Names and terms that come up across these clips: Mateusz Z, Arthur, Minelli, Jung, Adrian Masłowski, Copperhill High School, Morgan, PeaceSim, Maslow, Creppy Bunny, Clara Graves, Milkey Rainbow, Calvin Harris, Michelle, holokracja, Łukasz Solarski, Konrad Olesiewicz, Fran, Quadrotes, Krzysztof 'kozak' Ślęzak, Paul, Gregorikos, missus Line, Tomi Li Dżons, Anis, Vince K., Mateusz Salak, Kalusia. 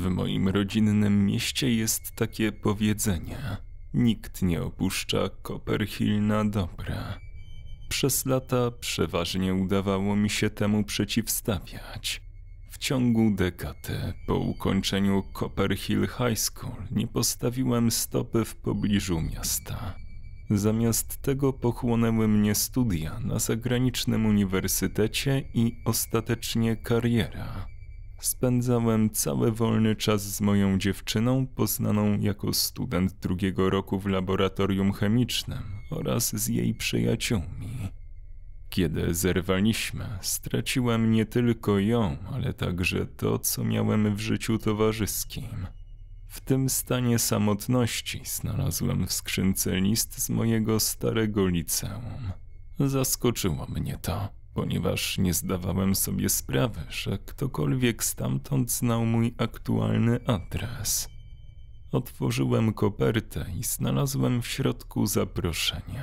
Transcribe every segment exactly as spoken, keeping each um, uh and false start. W moim rodzinnym mieście jest takie powiedzenie: nikt nie opuszcza Copperhill na dobre. Przez lata przeważnie udawało mi się temu przeciwstawiać. W ciągu dekady po ukończeniu Copperhill High School nie postawiłem stopy w pobliżu miasta. Zamiast tego pochłonęły mnie studia na zagranicznym uniwersytecie i ostatecznie kariera. Spędzałem cały wolny czas z moją dziewczyną, poznaną jako student drugiego roku w laboratorium chemicznym, oraz z jej przyjaciółmi. Kiedy zerwaliśmy, straciłem nie tylko ją, ale także to, co miałem w życiu towarzyskim. W tym stanie samotności znalazłem w skrzynce list z mojego starego liceum. Zaskoczyło mnie to, ponieważ nie zdawałem sobie sprawy, że ktokolwiek stamtąd znał mój aktualny adres. Otworzyłem kopertę i znalazłem w środku zaproszenie.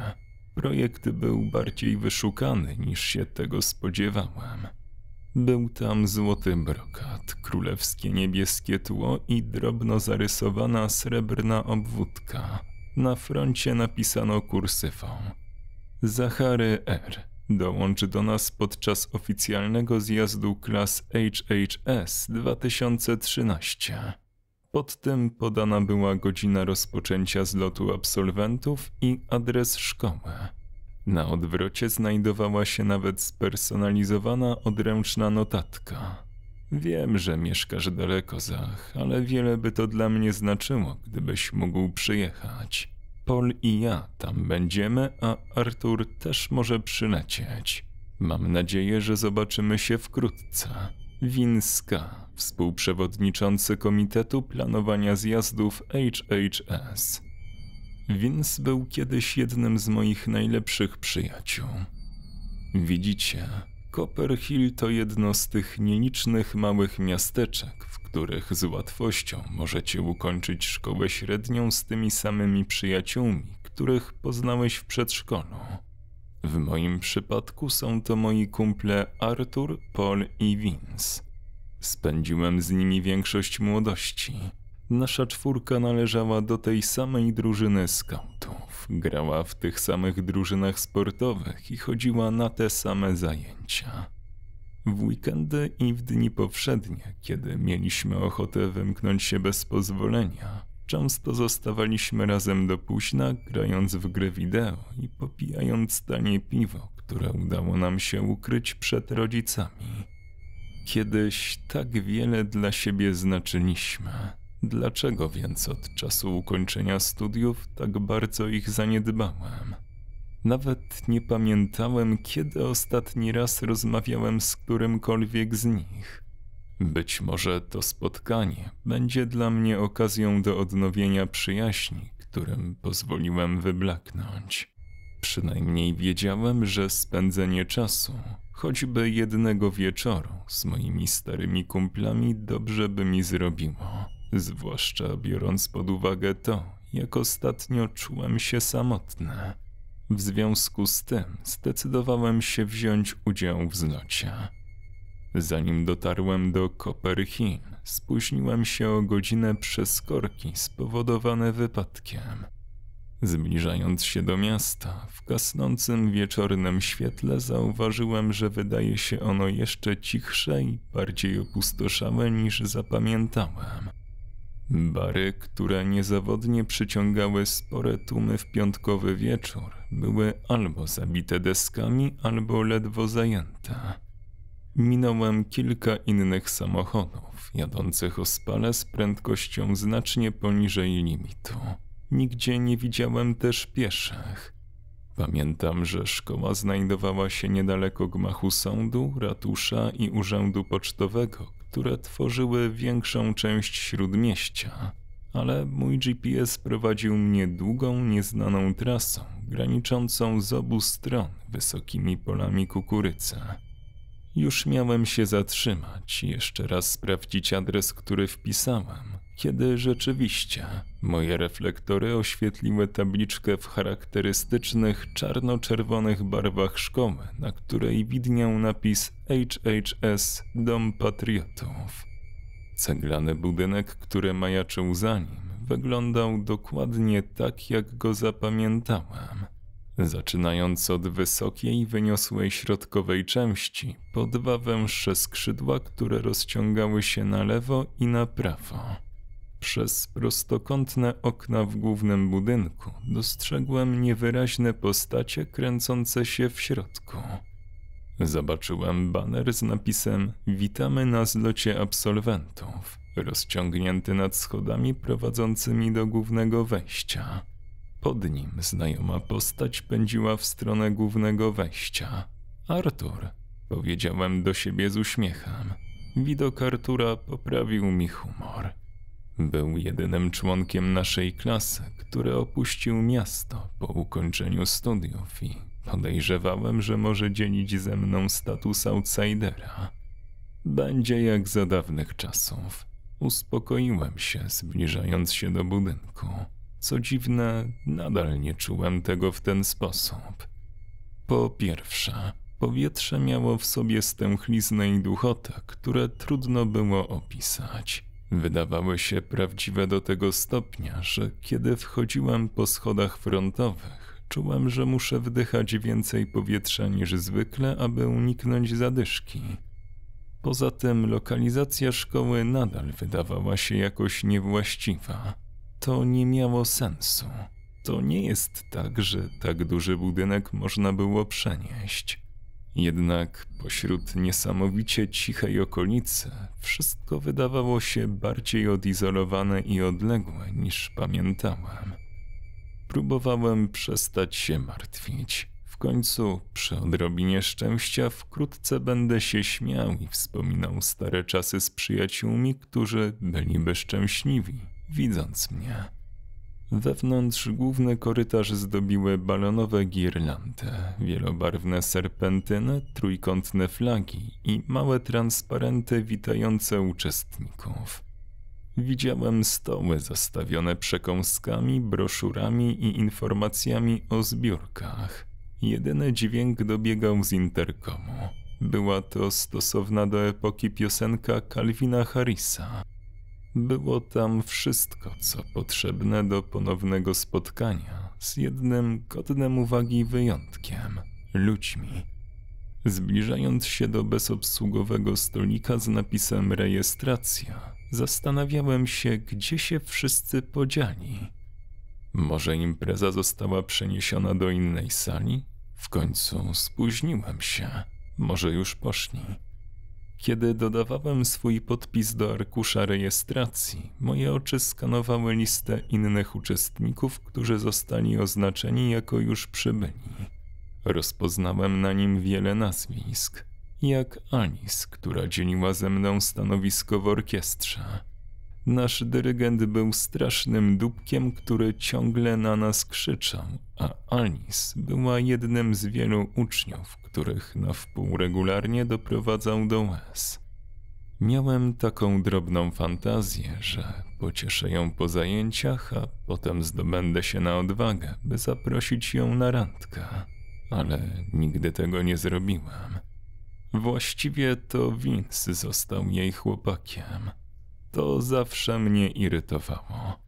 Projekt był bardziej wyszukany, niż się tego spodziewałem. Był tam złoty brokat, królewskie niebieskie tło i drobno zarysowana srebrna obwódka. Na froncie napisano kursywą: Zachary R. dołączy do nas podczas oficjalnego zjazdu klas H H S dwa tysiące trzynaście. Pod tym podana była godzina rozpoczęcia zlotu absolwentów i adres szkoły. Na odwrocie znajdowała się nawet spersonalizowana odręczna notatka. Wiem, że mieszkasz daleko, Zach, ale wiele by to dla mnie znaczyło, gdybyś mógł przyjechać. Paul i ja tam będziemy, a Arthur też może przylecieć. Mam nadzieję, że zobaczymy się wkrótce. Winska, współprzewodniczący Komitetu Planowania Zjazdów H H S. Vince był kiedyś jednym z moich najlepszych przyjaciół. Widzicie, Copperhill to jedno z tych nielicznych małych miasteczek, w których z łatwością możecie ukończyć szkołę średnią z tymi samymi przyjaciółmi, których poznałeś w przedszkolu. W moim przypadku są to moi kumple Arthur, Paul i Vince. Spędziłem z nimi większość młodości. Nasza czwórka należała do tej samej drużyny skautów, grała w tych samych drużynach sportowych i chodziła na te same zajęcia. W weekendy i w dni powszednie, kiedy mieliśmy ochotę wymknąć się bez pozwolenia, często zostawaliśmy razem do późna, grając w gry wideo i popijając tanie piwo, które udało nam się ukryć przed rodzicami. Kiedyś tak wiele dla siebie znaczyliśmy. Dlaczego więc od czasu ukończenia studiów tak bardzo ich zaniedbałem? Nawet nie pamiętałem, kiedy ostatni raz rozmawiałem z którymkolwiek z nich. Być może to spotkanie będzie dla mnie okazją do odnowienia przyjaźni, którym pozwoliłem wyblaknąć. Przynajmniej wiedziałem, że spędzenie czasu, choćby jednego wieczoru, z moimi starymi kumplami dobrze by mi zrobiło. Zwłaszcza biorąc pod uwagę to, jak ostatnio czułem się samotny. W związku z tym zdecydowałem się wziąć udział w zlocie. Zanim dotarłem do Copperhill, spóźniłem się o godzinę przez korki spowodowane wypadkiem. Zbliżając się do miasta, w gasnącym wieczornym świetle zauważyłem, że wydaje się ono jeszcze cichsze i bardziej opustoszałe niż zapamiętałem. Bary, które niezawodnie przyciągały spore tłumy w piątkowy wieczór, były albo zabite deskami, albo ledwo zajęte. Minąłem kilka innych samochodów, jadących o spale z prędkością znacznie poniżej limitu. Nigdzie nie widziałem też pieszych. Pamiętam, że szkoła znajdowała się niedaleko gmachu sądu, ratusza i urzędu pocztowego, które tworzyły większą część śródmieścia, ale mój G P S prowadził mnie długą, nieznaną trasą, graniczącą z obu stron wysokimi polami kukurydzy. Już miałem się zatrzymać i jeszcze raz sprawdzić adres, który wpisałem, kiedy rzeczywiście moje reflektory oświetliły tabliczkę w charakterystycznych czarno-czerwonych barwach szkoły, na której widniał napis H H S Dom Patriotów. Ceglany budynek, który majaczył za nim, wyglądał dokładnie tak, jak go zapamiętałem. Zaczynając od wysokiej, wyniosłej środkowej części, po dwa węższe skrzydła, które rozciągały się na lewo i na prawo. Przez prostokątne okna w głównym budynku dostrzegłem niewyraźne postacie kręcące się w środku. Zobaczyłem baner z napisem „Witamy na zlocie absolwentów”, rozciągnięty nad schodami prowadzącymi do głównego wejścia. Pod nim znajoma postać pędziła w stronę głównego wejścia. Arthur, powiedziałem do siebie z uśmiechem. Widok Artura poprawił mi humor. Był jedynym członkiem naszej klasy, który opuścił miasto po ukończeniu studiów i podejrzewałem, że może dzielić ze mną status outsidera. Będzie jak za dawnych czasów. Uspokoiłem się, zbliżając się do budynku. Co dziwne, nadal nie czułem tego w ten sposób. Po pierwsze, powietrze miało w sobie stęchliznę i duchotę, które trudno było opisać. Wydawały się prawdziwe do tego stopnia, że kiedy wchodziłem po schodach frontowych, czułem, że muszę wdychać więcej powietrza niż zwykle, aby uniknąć zadyszki. Poza tym lokalizacja szkoły nadal wydawała się jakoś niewłaściwa. To nie miało sensu. To nie jest tak, że tak duży budynek można było przenieść. Jednak pośród niesamowicie cichej okolicy wszystko wydawało się bardziej odizolowane i odległe niż pamiętałem. Próbowałem przestać się martwić. W końcu, przy odrobinie szczęścia, wkrótce będę się śmiał i wspominał stare czasy z przyjaciółmi, którzy byliby szczęśliwi, widząc mnie. Wewnątrz główny korytarz zdobiły balonowe girlandy, wielobarwne serpentyny, trójkątne flagi i małe transparenty witające uczestników. Widziałem stoły zastawione przekąskami, broszurami i informacjami o zbiórkach. Jedyny dźwięk dobiegał z interkomu. Była to stosowna do epoki piosenka Calvina Harrisa. Było tam wszystko, co potrzebne do ponownego spotkania, z jednym godnym uwagi wyjątkiem – ludźmi. Zbliżając się do bezobsługowego stolika z napisem „Rejestracja”, zastanawiałem się, gdzie się wszyscy podzieli. Może impreza została przeniesiona do innej sali? W końcu spóźniłem się. Może już poszli. Kiedy dodawałem swój podpis do arkusza rejestracji, moje oczy skanowały listę innych uczestników, którzy zostali oznaczeni jako już przybyli. Rozpoznałem na nim wiele nazwisk, jak Anis, która dzieliła ze mną stanowisko w orkiestrze. Nasz dyrygent był strasznym dupkiem, który ciągle na nas krzyczał, a Alice była jednym z wielu uczniów, których na wpół regularnie doprowadzał do łez. Miałem taką drobną fantazję, że pocieszę ją po zajęciach, a potem zdobędę się na odwagę, by zaprosić ją na randkę, ale nigdy tego nie zrobiłem. Właściwie to Vince został jej chłopakiem. To zawsze mnie irytowało.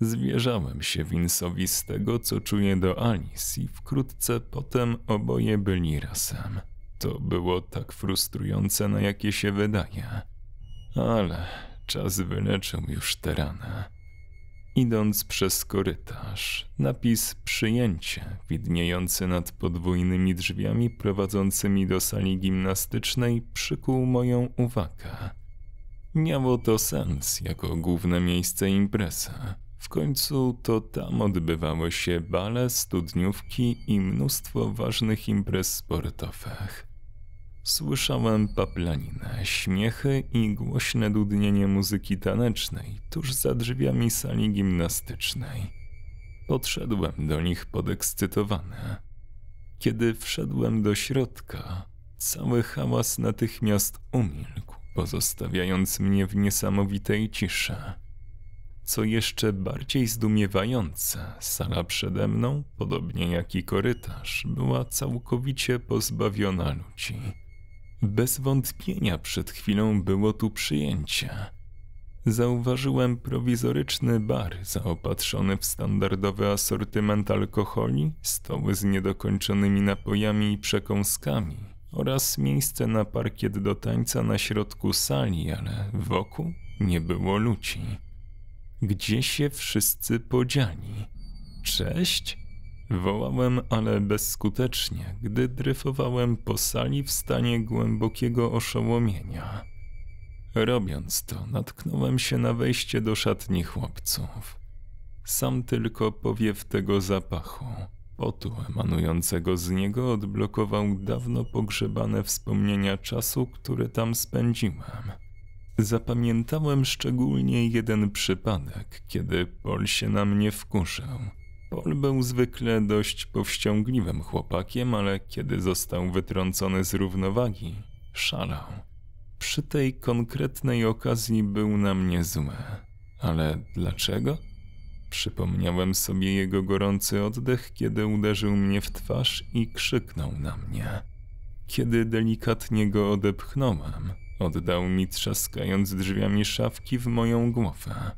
Zwierzałem się Vince'owi z tego, co czuję do Alice i wkrótce potem oboje byli razem. To było tak frustrujące, na jakie się wydaje. Ale czas wyleczył już te rany. Idąc przez korytarz, napis „Przyjęcie” widniejący nad podwójnymi drzwiami prowadzącymi do sali gimnastycznej przykuł moją uwagę. Miało to sens jako główne miejsce imprezy. W końcu to tam odbywały się bale, studniówki i mnóstwo ważnych imprez sportowych. Słyszałem paplaninę, śmiechy i głośne dudnienie muzyki tanecznej tuż za drzwiami sali gimnastycznej. Podszedłem do nich podekscytowany. Kiedy wszedłem do środka, cały hałas natychmiast umilkł, pozostawiając mnie w niesamowitej ciszy. Co jeszcze bardziej zdumiewające, sala przede mną, podobnie jak i korytarz, była całkowicie pozbawiona ludzi. Bez wątpienia przed chwilą było tu przyjęcie. zauważyłem prowizoryczny bar zaopatrzony w standardowy asortyment alkoholi, stoły z niedokończonymi napojami i przekąskami oraz miejsce na parkiet do tańca na środku sali, ale wokół nie było ludzi. Gdzie się wszyscy podzieli? Cześć? Wołałem, ale bezskutecznie, gdy dryfowałem po sali w stanie głębokiego oszołomienia. Robiąc to, natknąłem się na wejście do szatni chłopców. Sam tylko powiew tego zapachu, potu emanującego z niego, odblokował dawno pogrzebane wspomnienia czasu, który tam spędziłem. Zapamiętałem szczególnie jeden przypadek, kiedy Paul się na mnie wkurzył. Paul był zwykle dość powściągliwym chłopakiem, ale kiedy został wytrącony z równowagi, szalał. Przy tej konkretnej okazji był na mnie zły. Ale dlaczego? Przypomniałem sobie jego gorący oddech, kiedy uderzył mnie w twarz i krzyknął na mnie. Kiedy delikatnie go odepchnąłem, oddał mi, trzaskając drzwiami szafki, w moją głowę.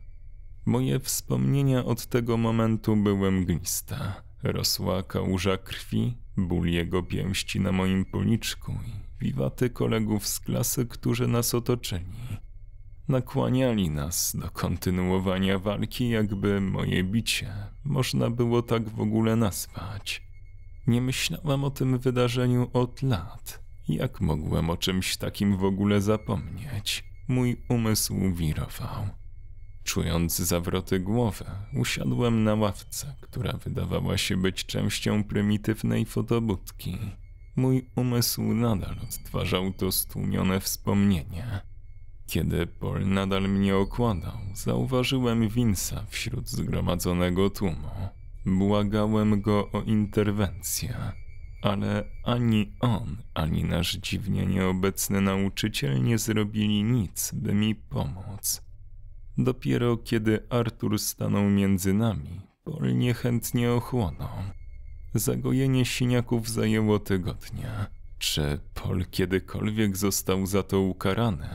Moje wspomnienia od tego momentu były mgliste. Rosła kałuża krwi, ból jego pięści na moim policzku i wiwaty kolegów z klasy, którzy nas otoczyli. Nakłaniali nas do kontynuowania walki, jakby moje bicie można było tak w ogóle nazwać. Nie myślałem o tym wydarzeniu od lat. Jak mogłem o czymś takim w ogóle zapomnieć? Mój umysł wirował. Czując zawroty głowy, usiadłem na ławce, która wydawała się być częścią prymitywnej fotobudki. Mój umysł nadal odtwarzał to stłumione wspomnienie. Kiedy Paul nadal mnie okładał, zauważyłem Vince'a wśród zgromadzonego tłumu. Błagałem go o interwencję, ale ani on, ani nasz dziwnie nieobecny nauczyciel nie zrobili nic, by mi pomóc. Dopiero kiedy Arthur stanął między nami, Paul niechętnie ochłonął. Zagojenie siniaków zajęło tygodnie. Czy Paul kiedykolwiek został za to ukarany?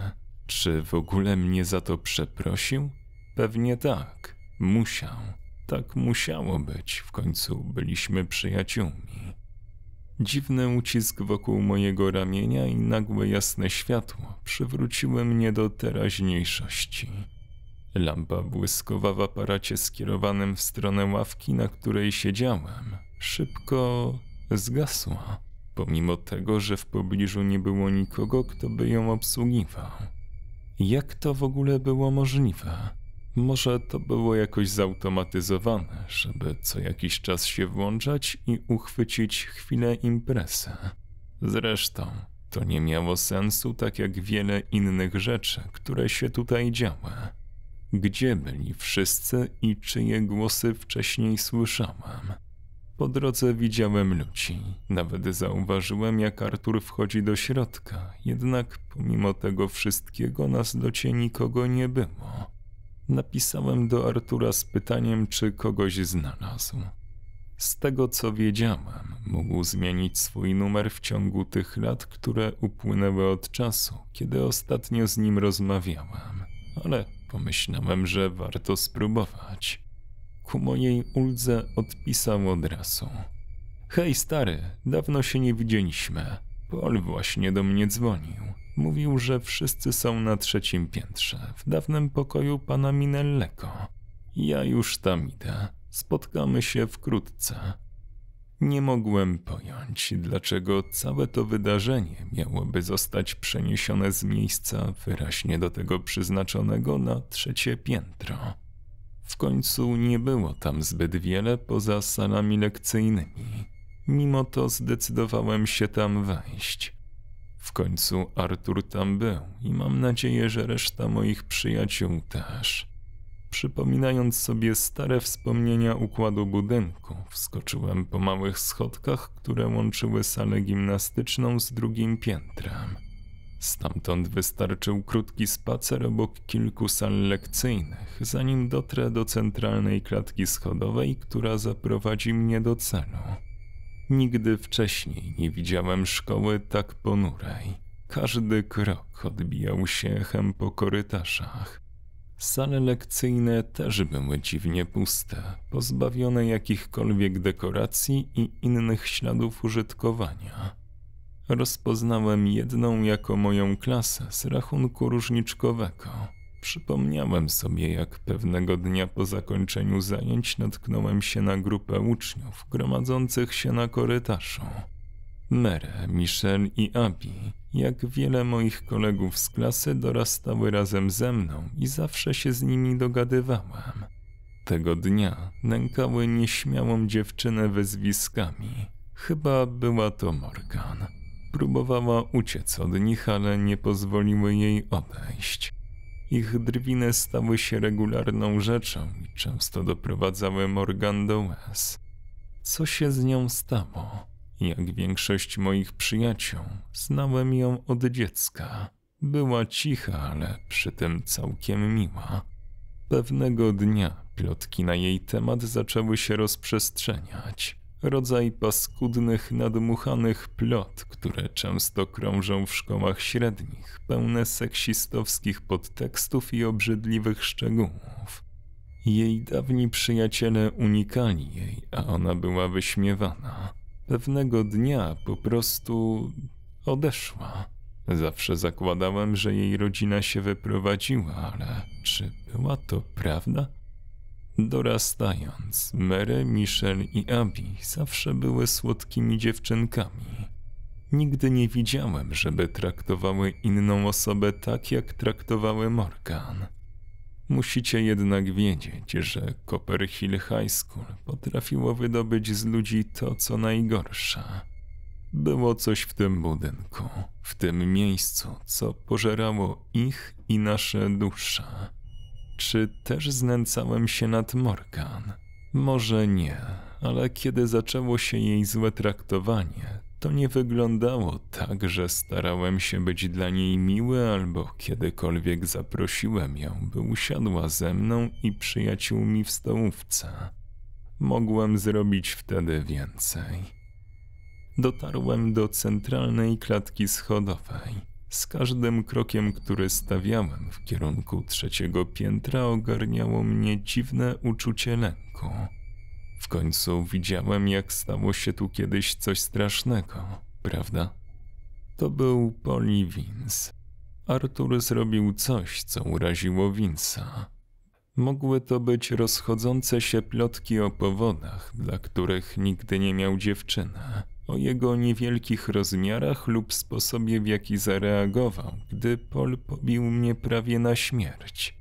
Czy w ogóle mnie za to przeprosił? Pewnie tak. Musiał. Tak musiało być. W końcu byliśmy przyjaciółmi. Dziwny ucisk wokół mojego ramienia i nagłe jasne światło przywróciły mnie do teraźniejszości. Lampa błyskowa w aparacie skierowanym w stronę ławki, na której siedziałem, szybko zgasła, pomimo tego, że w pobliżu nie było nikogo, kto by ją obsługiwał. Jak to w ogóle było możliwe? Może to było jakoś zautomatyzowane, żeby co jakiś czas się włączać i uchwycić chwilę imprezy. Zresztą to nie miało sensu, tak jak wiele innych rzeczy, które się tutaj działy. Gdzie byli wszyscy i czyje głosy wcześniej słyszałem? Po drodze widziałem ludzi. Nawet zauważyłem, jak Arthur wchodzi do środka. Jednak pomimo tego wszystkiego na zlocie nikogo nie było. Napisałem do Artura z pytaniem, czy kogoś znalazł. Z tego, co wiedziałem, mógł zmienić swój numer w ciągu tych lat, które upłynęły od czasu, kiedy ostatnio z nim rozmawiałem. Ale pomyślałem, że warto spróbować. Ku mojej uldze odpisał od razu. Hej stary, dawno się nie widzieliśmy. Paul właśnie do mnie dzwonił. Mówił, że wszyscy są na trzecim piętrze, w dawnym pokoju pana Minellego. Ja już tam idę. Spotkamy się wkrótce. Nie mogłem pojąć, dlaczego całe to wydarzenie miałoby zostać przeniesione z miejsca wyraźnie do tego przeznaczonego na trzecie piętro. W końcu nie było tam zbyt wiele poza salami lekcyjnymi. Mimo to zdecydowałem się tam wejść. W końcu Arthur tam był i mam nadzieję, że reszta moich przyjaciół też. Przypominając sobie stare wspomnienia układu budynku, wskoczyłem po małych schodkach, które łączyły salę gimnastyczną z drugim piętrem. Stamtąd wystarczył krótki spacer obok kilku sal lekcyjnych, zanim dotrę do centralnej klatki schodowej, która zaprowadzi mnie do celu. Nigdy wcześniej nie widziałem szkoły tak ponurej. Każdy krok odbijał się echem po korytarzach. Sale lekcyjne też były dziwnie puste, pozbawione jakichkolwiek dekoracji i innych śladów użytkowania. Rozpoznałem jedną jako moją klasę z rachunku różniczkowego. Przypomniałem sobie, jak pewnego dnia po zakończeniu zajęć natknąłem się na grupę uczniów gromadzących się na korytarzu. Mary, Michelle i Abby, jak wiele moich kolegów z klasy, dorastały razem ze mną i zawsze się z nimi dogadywałem. Tego dnia nękały nieśmiałą dziewczynę wyzwiskami. Chyba była to Morgan. Próbowała uciec od nich, ale nie pozwoliły jej odejść. Ich drwiny stały się regularną rzeczą i często doprowadzały Morgan do łez. Co się z nią stało? Jak większość moich przyjaciół, znałem ją od dziecka. Była cicha, ale przy tym całkiem miła. Pewnego dnia plotki na jej temat zaczęły się rozprzestrzeniać. Rodzaj paskudnych, nadmuchanych plot, które często krążą w szkołach średnich, pełne seksistowskich podtekstów i obrzydliwych szczegółów. Jej dawni przyjaciele unikali jej, a ona była wyśmiewana. Pewnego dnia po prostu odeszła. Zawsze zakładałem, że jej rodzina się wyprowadziła, ale czy była to prawda? Dorastając, Mary, Michelle i Abby zawsze były słodkimi dziewczynkami. Nigdy nie widziałem, żeby traktowały inną osobę tak, jak traktowały Morgan. Musicie jednak wiedzieć, że Copperhill High School potrafiło wydobyć z ludzi to, co najgorsze. Było coś w tym budynku, w tym miejscu, co pożerało ich i nasze dusze. Czy też znęcałem się nad Morgan? Może nie, ale kiedy zaczęło się jej złe traktowanie, to nie wyglądało tak, że starałem się być dla niej miły albo kiedykolwiek zaprosiłem ją, by usiadła ze mną i przyjaciółmi w stołówce. Mogłem zrobić wtedy więcej. Dotarłem do centralnej klatki schodowej. Z każdym krokiem, który stawiałem w kierunku trzeciego piętra, ogarniało mnie dziwne uczucie lęku. W końcu widziałem, jak stało się tu kiedyś coś strasznego, prawda? To był Paul i Vince. Arthur zrobił coś, co uraziło Vince'a. Mogły to być rozchodzące się plotki o powodach, dla których nigdy nie miał dziewczyny, o jego niewielkich rozmiarach lub sposobie, w jaki zareagował, gdy Paul pobił mnie prawie na śmierć.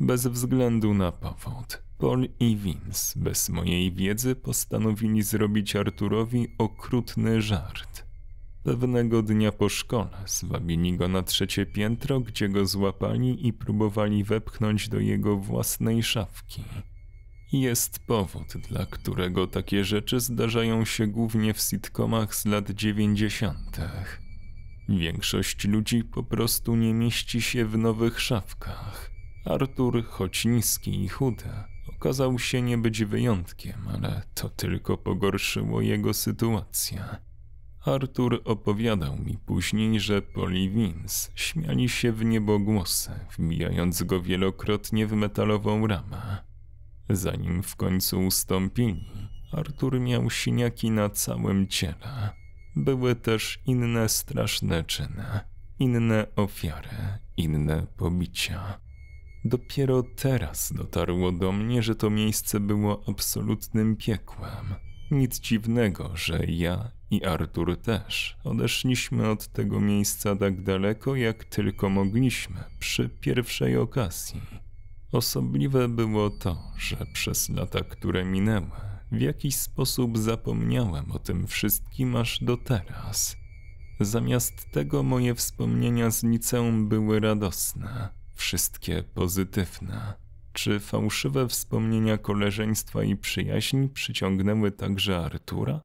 Bez względu na powód, Paul i Vince bez mojej wiedzy postanowili zrobić Arturowi okrutny żart. Pewnego dnia po szkole zwabili go na trzecie piętro, gdzie go złapali i próbowali wepchnąć do jego własnej szafki. Jest powód, dla którego takie rzeczy zdarzają się głównie w sitcomach z lat dziewięćdziesiątych. Większość ludzi po prostu nie mieści się w nowych szafkach. Arthur, choć niski i chudy, okazał się nie być wyjątkiem, ale to tylko pogorszyło jego sytuację. Arthur opowiadał mi później, że Paul i Vince śmiali się w niebogłosy, wbijając go wielokrotnie w metalową ramę. Zanim w końcu ustąpili, Arthur miał siniaki na całym ciele. Były też inne straszne czyny, inne ofiary, inne pobicia. Dopiero teraz dotarło do mnie, że to miejsce było absolutnym piekłem. Nic dziwnego, że ja i Arthur też odeszliśmy od tego miejsca tak daleko, jak tylko mogliśmy przy pierwszej okazji. Osobliwe było to, że przez lata, które minęły, w jakiś sposób zapomniałem o tym wszystkim aż do teraz. Zamiast tego moje wspomnienia z liceum były radosne. Wszystkie pozytywne. Czy fałszywe wspomnienia koleżeństwa i przyjaźni przyciągnęły także Artura?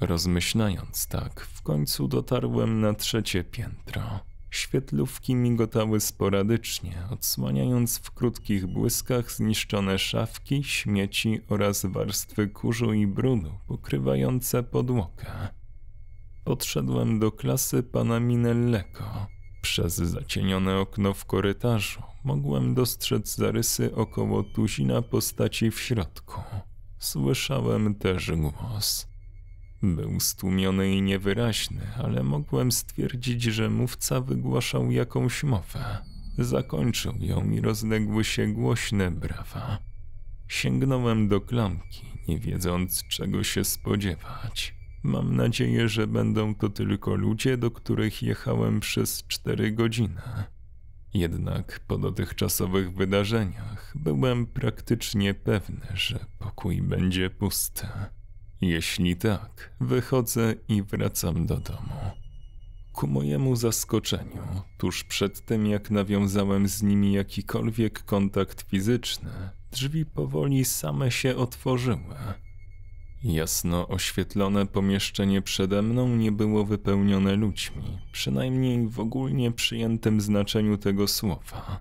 Rozmyślając tak, w końcu dotarłem na trzecie piętro. Świetlówki migotały sporadycznie, odsłaniając w krótkich błyskach zniszczone szafki, śmieci oraz warstwy kurzu i brudu pokrywające podłogę. Podszedłem do klasy pana Minellego. Przez zacienione okno w korytarzu mogłem dostrzec zarysy około tuzina postaci w środku. Słyszałem też głos. Był stłumiony i niewyraźny, ale mogłem stwierdzić, że mówca wygłaszał jakąś mowę. Zakończył ją i rozległy się głośne brawa. Sięgnąłem do klamki, nie wiedząc, czego się spodziewać. Mam nadzieję, że będą to tylko ludzie, do których jechałem przez cztery godziny. Jednak po dotychczasowych wydarzeniach byłem praktycznie pewny, że pokój będzie pusty. Jeśli tak, wychodzę i wracam do domu. Ku mojemu zaskoczeniu, tuż przed tym jak nawiązałem z nimi jakikolwiek kontakt fizyczny, drzwi powoli same się otworzyły. Jasno oświetlone pomieszczenie przede mną nie było wypełnione ludźmi, przynajmniej w ogólnie przyjętym znaczeniu tego słowa.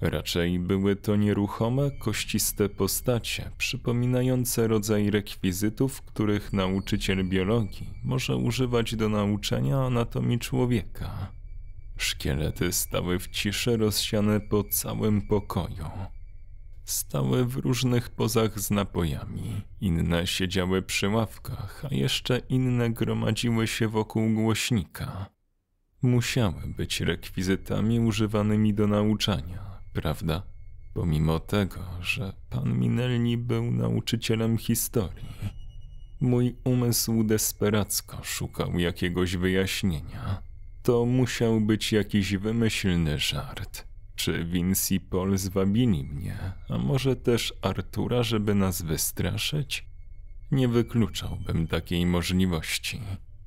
Raczej były to nieruchome, kościste postacie, przypominające rodzaj rekwizytów, których nauczyciel biologii może używać do nauczania anatomii człowieka. Szkielety stały w ciszy rozsiane po całym pokoju. Stały w różnych pozach z napojami, inne siedziały przy ławkach, a jeszcze inne gromadziły się wokół głośnika. Musiały być rekwizytami używanymi do nauczania, prawda? Pomimo tego, że pan Minelli był nauczycielem historii. Mój umysł desperacko szukał jakiegoś wyjaśnienia. To musiał być jakiś wymyślny żart. Czy Vince i Paul zwabili mnie, a może też Artura, żeby nas wystraszyć? Nie wykluczałbym takiej możliwości.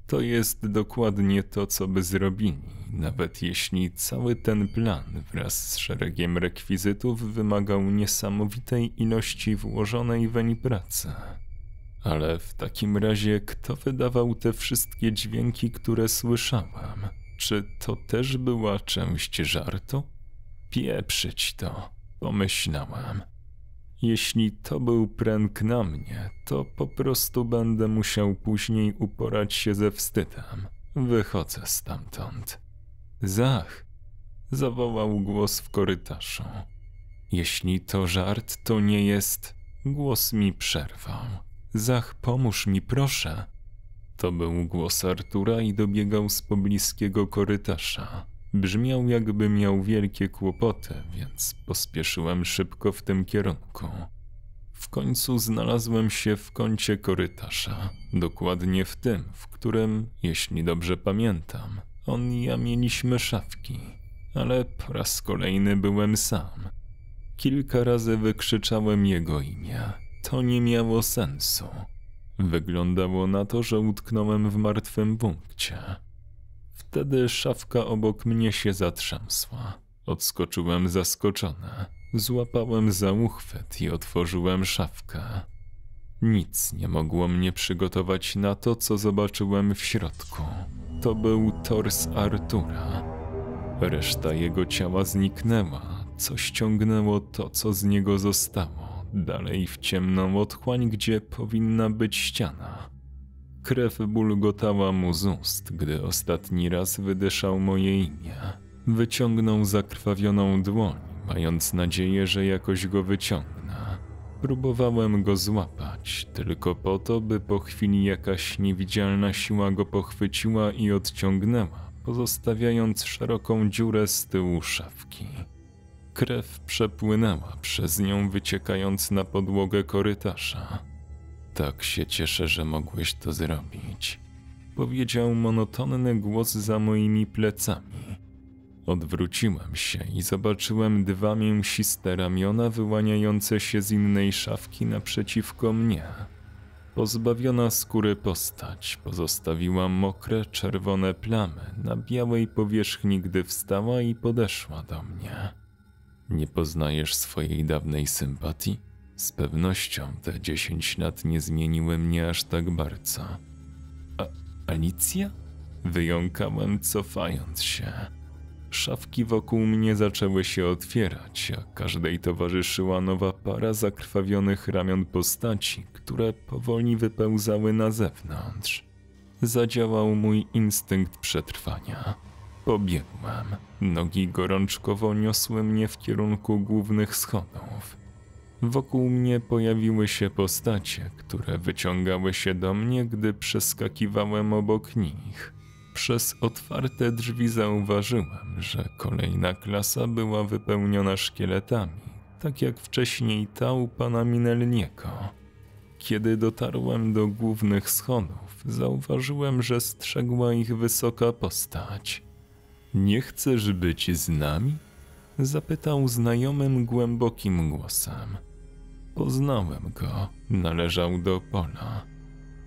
To jest dokładnie to, co by zrobili, nawet jeśli cały ten plan wraz z szeregiem rekwizytów wymagał niesamowitej ilości włożonej weń pracy. Ale w takim razie kto wydawał te wszystkie dźwięki, które słyszałam? Czy to też była część żartu? Pieprzyć to, pomyślałam. Jeśli to był prank na mnie, to po prostu będę musiał później uporać się ze wstydem. Wychodzę stamtąd. Zach! Zawołał głos w korytarzu. Jeśli to żart, to nie jest... Głos mi przerwał. Zach, pomóż mi, proszę. To był głos Artura i dobiegał z pobliskiego korytarza. Brzmiał, jakby miał wielkie kłopoty, więc pospieszyłem szybko w tym kierunku. W końcu znalazłem się w kącie korytarza, dokładnie w tym, w którym, jeśli dobrze pamiętam, on i ja mieliśmy szafki, ale po raz kolejny byłem sam. Kilka razy wykrzyczałem jego imię. To nie miało sensu. Wyglądało na to, że utknąłem w martwym punkcie. Wtedy szafka obok mnie się zatrzęsła. Odskoczyłem zaskoczony. Złapałem za uchwyt i otworzyłem szafkę. Nic nie mogło mnie przygotować na to, co zobaczyłem w środku. To był tors Artura. Reszta jego ciała zniknęła, co ściągnęło to, co z niego zostało, dalej w ciemną otchłań, gdzie powinna być ściana. Krew bulgotała mu z ust, gdy ostatni raz wydyszał moje imię. Wyciągnął zakrwawioną dłoń, mając nadzieję, że jakoś go wyciągnę. Próbowałem go złapać, tylko po to, by po chwili jakaś niewidzialna siła go pochwyciła i odciągnęła, pozostawiając szeroką dziurę z tyłu szafki. Krew przepłynęła przez nią, wyciekając na podłogę korytarza. Tak się cieszę, że mogłeś to zrobić, powiedział monotonny głos za moimi plecami. Odwróciłem się i zobaczyłem dwa mięsiste ramiona wyłaniające się z innej szafki naprzeciwko mnie. Pozbawiona skóry postać pozostawiła mokre, czerwone plamy na białej powierzchni, gdy wstała i podeszła do mnie. Nie poznajesz swojej dawnej sympatii? Z pewnością te dziesięć lat nie zmieniły mnie aż tak bardzo. A Alicja? Wyjąkałem, cofając się. Szafki wokół mnie zaczęły się otwierać, a każdej towarzyszyła nowa para zakrwawionych ramion postaci, które powoli wypełzały na zewnątrz. Zadziałał mój instynkt przetrwania. Pobiegłam. Nogi gorączkowo niosły mnie w kierunku głównych schodów. Wokół mnie pojawiły się postacie, które wyciągały się do mnie, gdy przeskakiwałem obok nich. Przez otwarte drzwi zauważyłam, że kolejna klasa była wypełniona szkieletami, tak jak wcześniej ta u pana Minelliego. Kiedy dotarłem do głównych schodów, zauważyłem, że strzegła ich wysoka postać. Nie chcesz być z nami? Zapytał znajomym głębokim głosem. Poznałem go, należał do Paula.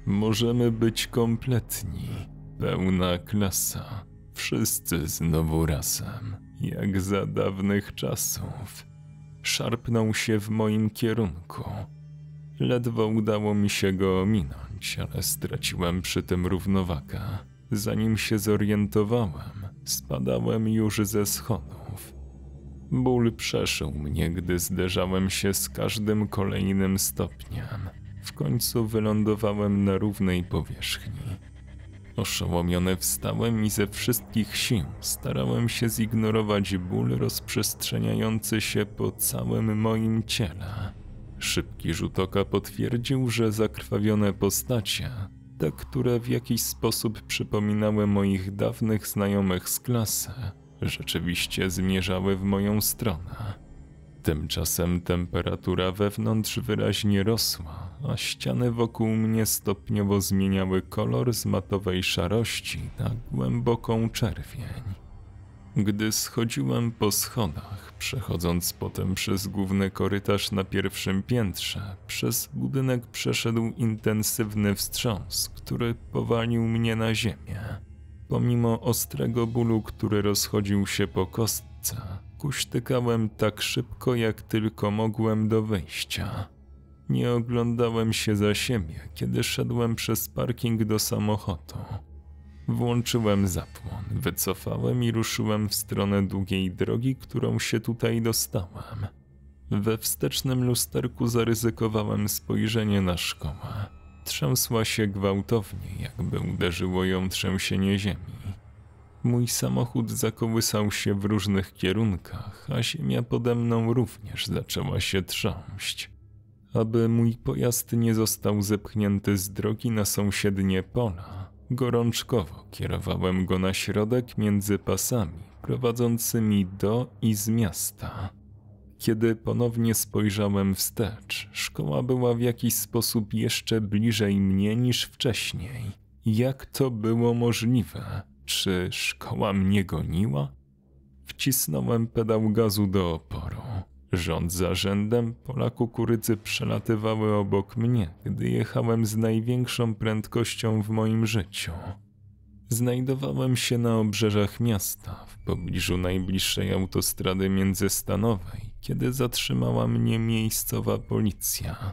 Możemy być kompletni, pełna klasa, wszyscy znowu razem, jak za dawnych czasów. Szarpnął się w moim kierunku. Ledwo udało mi się go ominąć, ale straciłem przy tym równowagę. Zanim się zorientowałem, spadałem już ze schodów. Ból przeszył mnie, gdy zderzałem się z każdym kolejnym stopniem. W końcu wylądowałem na równej powierzchni. Oszołomiony wstałem i ze wszystkich sił starałem się zignorować ból rozprzestrzeniający się po całym moim ciele. Szybki rzut oka potwierdził, że zakrwawione postacie, te, które w jakiś sposób przypominały moich dawnych znajomych z klasy, rzeczywiście zmierzały w moją stronę. Tymczasem temperatura wewnątrz wyraźnie rosła, a ściany wokół mnie stopniowo zmieniały kolor z matowej szarości na głęboką czerwień. Gdy schodziłem po schodach, przechodząc potem przez główny korytarz na pierwszym piętrze, przez budynek przeszedł intensywny wstrząs, który powalił mnie na ziemię. Pomimo ostrego bólu, który rozchodził się po kostce, kuśtykałem tak szybko, jak tylko mogłem do wyjścia. Nie oglądałem się za siebie, kiedy szedłem przez parking do samochodu. Włączyłem zapłon, wycofałem i ruszyłem w stronę długiej drogi, którą się tutaj dostałem. We wstecznym lusterku zaryzykowałem spojrzenie na szkołę. Trzęsła się gwałtownie, jakby uderzyło ją trzęsienie ziemi. Mój samochód zakołysał się w różnych kierunkach, a ziemia pode mną również zaczęła się trząść. Aby mój pojazd nie został zepchnięty z drogi na sąsiednie pola, gorączkowo kierowałem go na środek między pasami prowadzącymi do i z miasta. Kiedy ponownie spojrzałem wstecz, szkoła była w jakiś sposób jeszcze bliżej mnie niż wcześniej. Jak to było możliwe? Czy szkoła mnie goniła? Wcisnąłem pedał gazu do oporu. Rząd za rzędem pola kukurydzy przelatywały obok mnie, gdy jechałem z największą prędkością w moim życiu. Znajdowałem się na obrzeżach miasta, w pobliżu najbliższej autostrady międzystanowej, kiedy zatrzymała mnie miejscowa policja.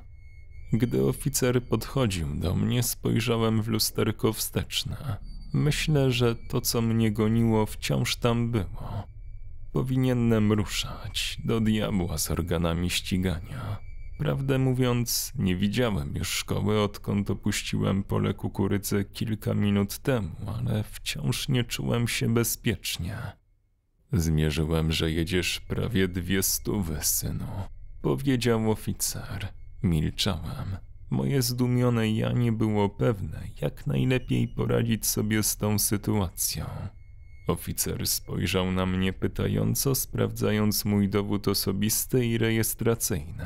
Gdy oficer podchodził do mnie, spojrzałem w lusterko wsteczne. Myślę, że to, co mnie goniło, wciąż tam było. Powinienem ruszać, do diabła z organami ścigania. Prawdę mówiąc, nie widziałem już szkoły, odkąd opuściłem pole kukurydzy kilka minut temu, ale wciąż nie czułem się bezpiecznie. Zmierzyłem, że jedziesz prawie dwie stówy, synu, powiedział oficer. Milczałem. Moje zdumione ja nie było pewne, jak najlepiej poradzić sobie z tą sytuacją. Oficer spojrzał na mnie pytająco, sprawdzając mój dowód osobisty i rejestracyjny.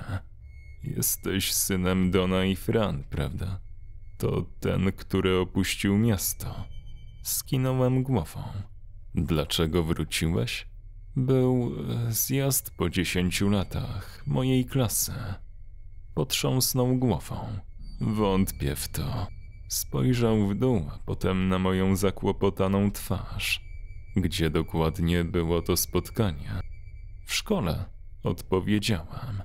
Jesteś synem Dona i Fran, prawda? To ten, który opuścił miasto. Skinąłem głową. Dlaczego wróciłeś? Był zjazd po dziesięciu latach mojej klasy. Potrząsnął głową. Wątpię w to. Spojrzał w dół, a potem na moją zakłopotaną twarz. Gdzie dokładnie było to spotkanie? W szkole, odpowiedziałam.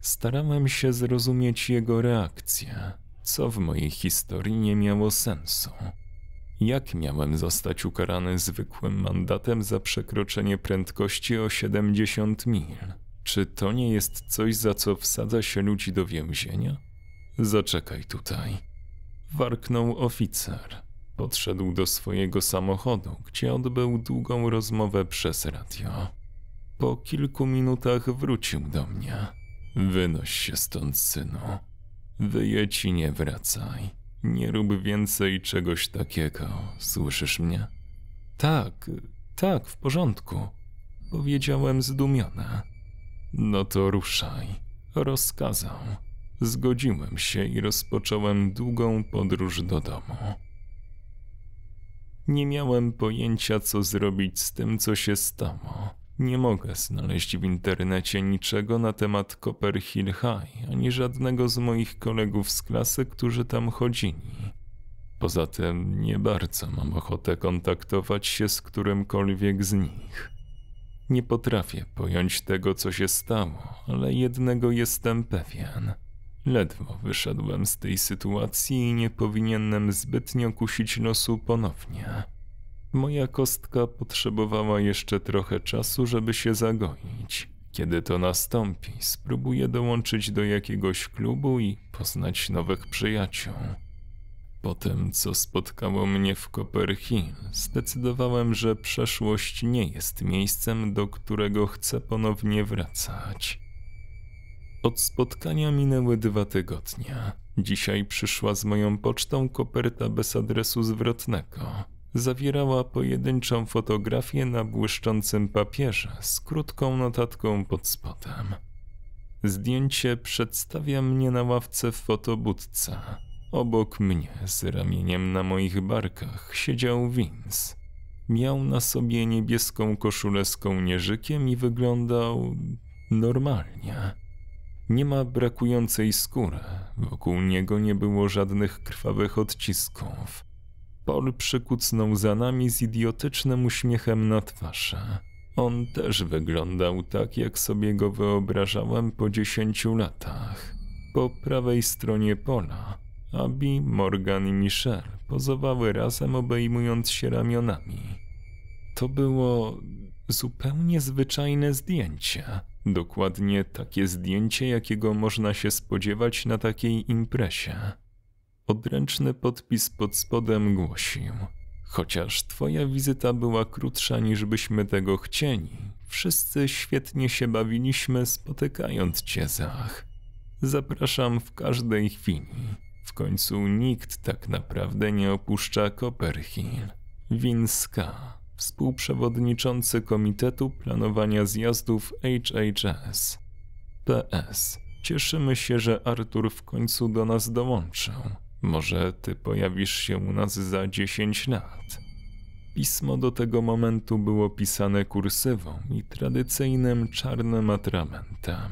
Starałem się zrozumieć jego reakcję, co w mojej historii nie miało sensu. Jak miałem zostać ukarany zwykłym mandatem za przekroczenie prędkości o siedemdziesiąt mil? Czy to nie jest coś, za co wsadza się ludzi do więzienia? Zaczekaj tutaj. Warknął oficer. Podszedł do swojego samochodu, gdzie odbył długą rozmowę przez radio. Po kilku minutach wrócił do mnie. Wynoś się stąd, synu. Wyjedź i nie wracaj. Nie rób więcej czegoś takiego, słyszysz mnie? Tak, tak, w porządku, powiedziałem zdumiona. No to ruszaj, rozkazał. Zgodziłem się i rozpocząłem długą podróż do domu. Nie miałem pojęcia, co zrobić z tym, co się stało. Nie mogę znaleźć w internecie niczego na temat Copperhill High, ani żadnego z moich kolegów z klasy, którzy tam chodzili. Poza tym nie bardzo mam ochotę kontaktować się z którymkolwiek z nich. Nie potrafię pojąć tego, co się stało, ale jednego jestem pewien. Ledwo wyszedłem z tej sytuacji i nie powinienem zbytnio kusić losu ponownie. Moja kostka potrzebowała jeszcze trochę czasu, żeby się zagoić. Kiedy to nastąpi, spróbuję dołączyć do jakiegoś klubu i poznać nowych przyjaciół. Po tym, co spotkało mnie w Copperhill, zdecydowałem, że przeszłość nie jest miejscem, do którego chcę ponownie wracać. Od spotkania minęły dwa tygodnie. Dzisiaj przyszła z moją pocztą koperta bez adresu zwrotnego. Zawierała pojedynczą fotografię na błyszczącym papierze z krótką notatką pod spodem. Zdjęcie przedstawia mnie na ławce w fotobudce. Obok mnie, z ramieniem na moich barkach, siedział Vince. Miał na sobie niebieską koszulę z kołnierzykiem i wyglądał normalnie. Nie ma brakującej skóry, wokół niego nie było żadnych krwawych odcisków. Paul przykucnął za nami z idiotycznym uśmiechem na twarzy. On też wyglądał tak, jak sobie go wyobrażałem po dziesięciu latach. Po prawej stronie Paula Abby, Morgan i Michelle pozowały razem, obejmując się ramionami. To było zupełnie zwyczajne zdjęcie. Dokładnie takie zdjęcie, jakiego można się spodziewać na takiej imprezie. Odręczny podpis pod spodem głosił: chociaż twoja wizyta była krótsza, niż byśmy tego chcieli, wszyscy świetnie się bawiliśmy, spotykając cię, Zach. Zapraszam w każdej chwili. W końcu nikt tak naprawdę nie opuszcza Copperhill. Vince K., współprzewodniczący Komitetu Planowania Zjazdów H H S. P S. Cieszymy się, że Arthur w końcu do nas dołączył. Może ty pojawisz się u nas za dziesięć lat. Pismo do tego momentu było pisane kursywą i tradycyjnym czarnym atramentem.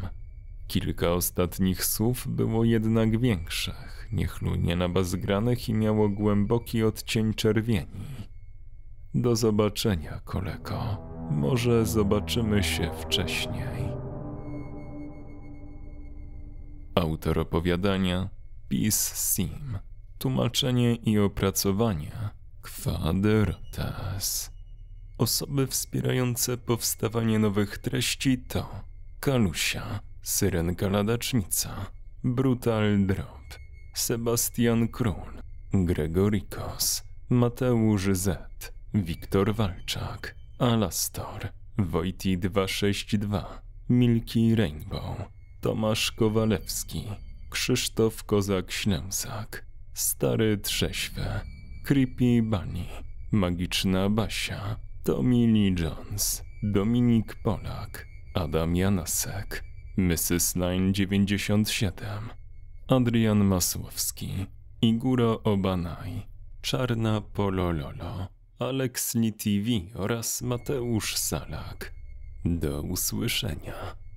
Kilka ostatnich słów było jednak większych, niechlujnie nabazgranych i miało głęboki odcień czerwieni. Do zobaczenia, kolego. Może zobaczymy się wcześniej. Autor opowiadania Peace Sim. Tłumaczenie i opracowanie Quadrotes. Osoby wspierające powstawanie nowych treści to Kalusia, Syrenka Ladacznica, Brutal Drop, Sebastian Król, Gregorikos, Mateusz Z., Wiktor Walczak, Alastor, Wojti dwieście sześćdziesiąt dwa, Milki Rainbow, Tomasz Kowalewski, Krzysztof Kozak-Ślęsak, Stary Trzeźwy, Creepy Bunny, Magiczna Basia, Tommy Lee Jones, Dominik Polak, Adam Janasek, missus Line dziewięćdziesiąt siedem, Adrian Masłowski, Iguro Obanaj, Czarna Polololo, Alex Li T V oraz Mateusz Salak. Do usłyszenia.